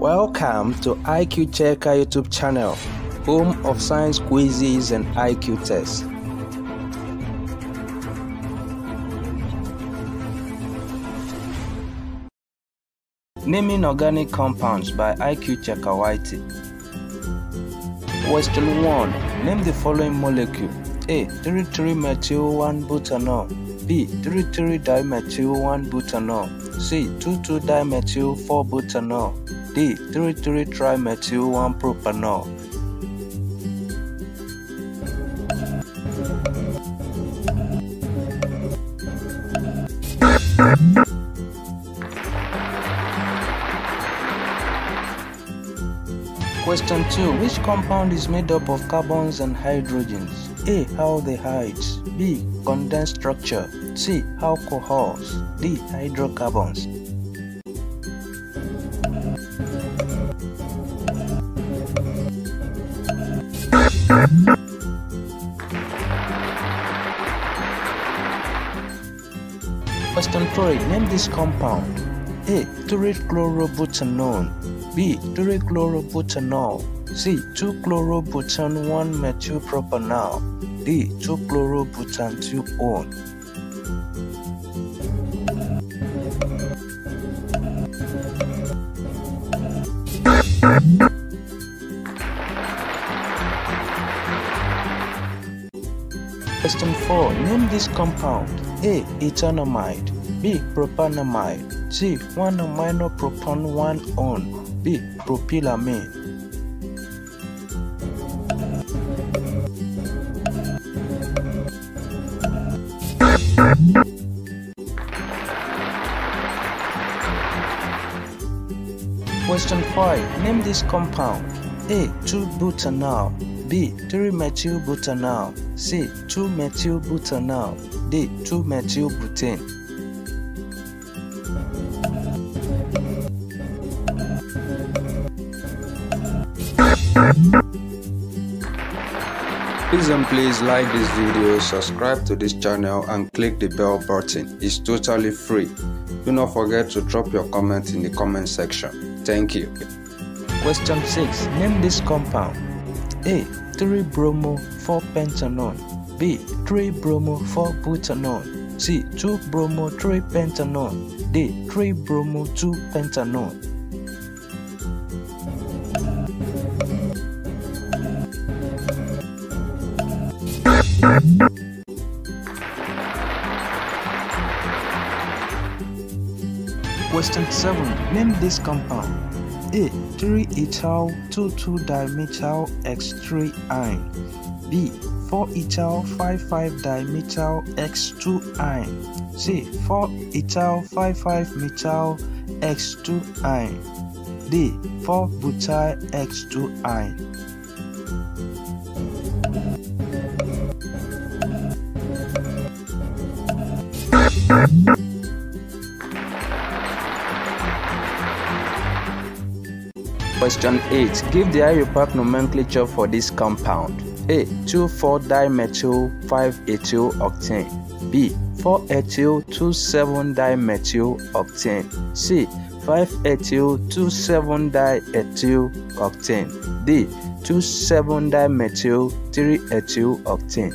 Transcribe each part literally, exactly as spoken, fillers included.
Welcome to I Q Checker YouTube channel, home of science quizzes and I Q tests. Naming organic compounds by I Q Checker Y T. Question one. Name the following molecule. A. thirty-three methyl one butanol, B. thirty-three dimethyl one butanol, C. twenty-two dimethyl four butanol, D. thirty-three trimethyl one propanol. Question two. Which compound is made up of carbons and hydrogens? A. Aldehydes, B. Condensed structure, C. Alcohols, D. Hydrocarbons. Question three. Name this compound. A. three chlorobutanone, B. three chlorobutanol, C. two chlorobutan one methylpropanol, D. two chlorobutan two one. Question four. Name this compound. A. Ethanomide, B. Propanamide, C. one amino propan one one, D. Propylamine. Question five. Name this compound. A. two butanol, B. three methylbutanol, C. two methylbutanol, D. two methylbutane. Please and please like this video, subscribe to this channel and click the bell button. It's totally free. Do not forget to drop your comment in the comment section. Thank you. Question six. Name this compound. A. three bromo four pentanone, B. three bromo four butanone, C. two bromo three pentanone, D. three bromo two pentanone. Question seven. Name this compound. A. three ethyl twenty-two dimethyl X three ion, B. four ethyl fifty-five dimethyl X two ion, C. four ethyl fifty-five methyl X two ion, D. four butyl X two ion. Question eight. Give the I U PAC nomenclature for this compound. A. two four dimethyl five ethyl octane, B. four ethyl two seven dimethyl octane, C. five ethyl two seven diethyl octane, D. two seven dimethyl three ethyl octane.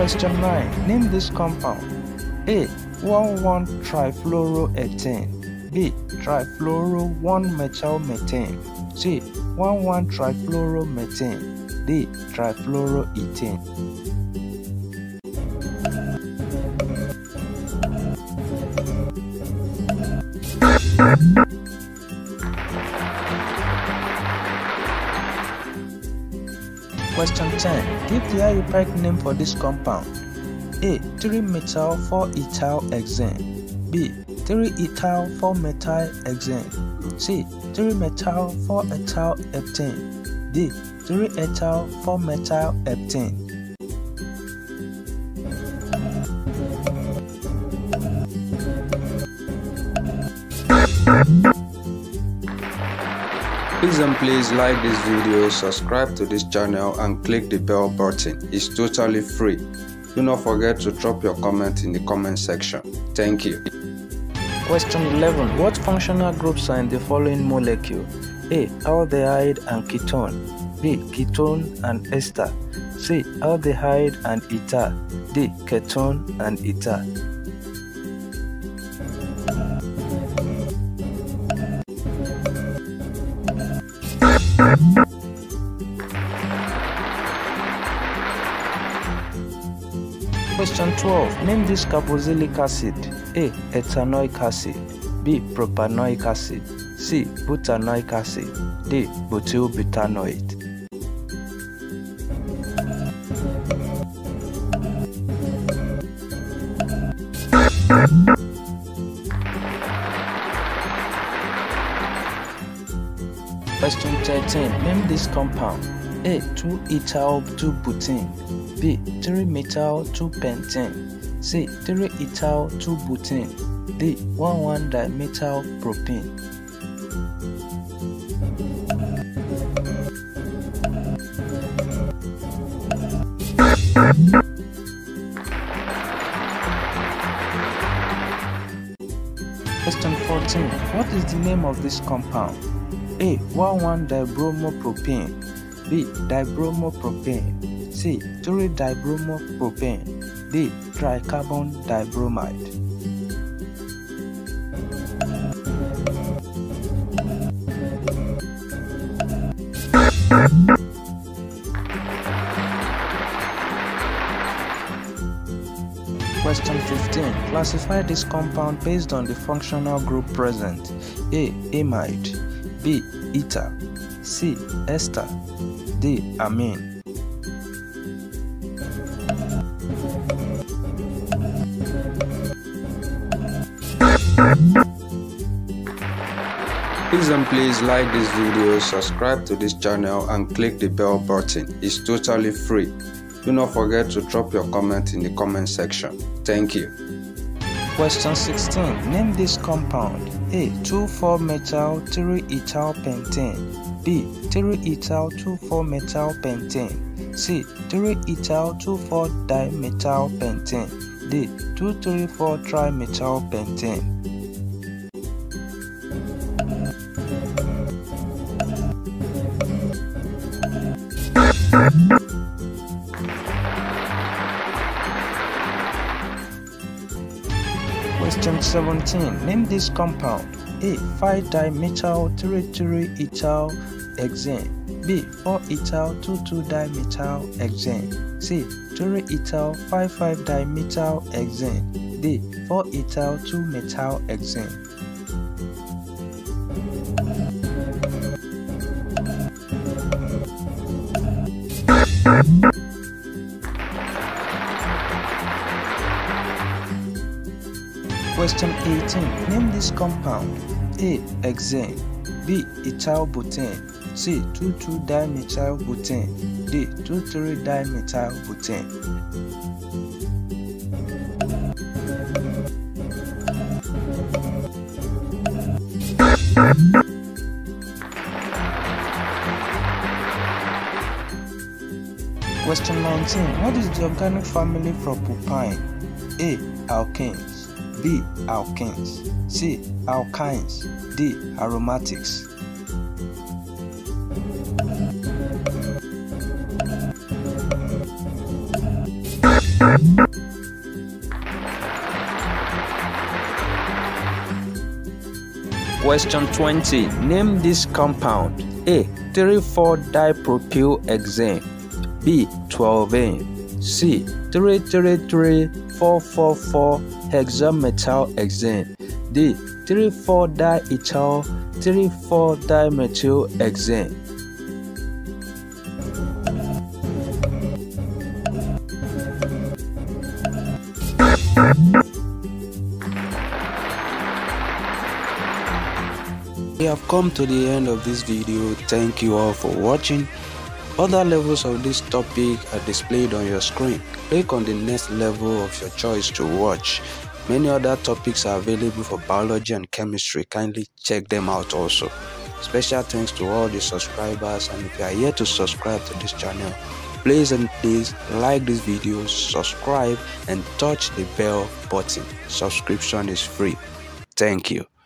Question nine. Name this compound. A. one one trifluoroethane, B. trifluoro one methylmethane, C. one one trifluoromethane, D. trifluoroethane. Question ten. Give the I U PAC name for this compound. A. three methyl four ethyl hexane, B. three ethyl four methyl hexane, C. three methyl four ethyl heptane, D. three ethyl four methyl heptane. Please and please like this video, subscribe to this channel and click the bell button. It's totally free. Do not forget to drop your comment in the comment section. Thank you. Question eleven. What functional groups are in the following molecule? A. Aldehyde and ketone. B. Ketone and ester. C. Aldehyde and ether. D. Ketone and ether. Question twelve. Name this carboxylic acid. A. Ethanoic acid. B. Propanoic acid. C. Butanoic acid. D. Butylbutanoate. Question thirteen. Name this compound. A. two ethyl two butene. B. three methyl two pentane. C. three ethyl two butene. D. one one dimethyl propene. Question fourteen. What is the name of this compound? A. one one dibromopropane. B. Dibromopropane. C. three dibromopropane. D. Tricarbon dibromide. Question fifteen. Classify this compound based on the functional group present. A. Amide. B. Ether. C. Ester. D. Amine. Please and please like this video, subscribe to this channel and click the bell button. It's totally free. Do not forget to drop your comment in the comment section. Thank you. Question sixteen. Name this compound. A. two four methyl three ethyl pentane. B. three ethyl two four methyl pentane. C. three ethyl two four dimethyl pentane. D. two three four trimethyl pentane. Question seventeen. Name this compound. A. five dimethyl three three ethyl hexane. B. four ethyl two two dimethyl hexane. C. three ethyl five five dimethyl hexane. D. four ethyl two methyl hexane. Question eighteen. Name this compound. A. Hexane. B. Ethylbutane. C. two two dimethylbutane. D. two three dimethylbutane. Question nineteen. What is the organic family for propyne? A. Alkanes. B. Alkenes. C. Alkynes. D. Aromatics. Question twenty. Name this compound. A. three four dipropylhexane. B. twelvane. C. three three three four four four hexamethyl hexane. D. three four diethyl three four dimethyl hexane. We have come to the end of this video. Thank you all for watching. Other levels of this topic are displayed on your screen. Click on the next level of your choice to watch. Many other topics are available for biology and chemistry. Kindly check them out also. Special thanks to all the subscribers, and if you are yet to subscribe to this channel, please and please like this video, subscribe and touch the bell button. Subscription is free. Thank you.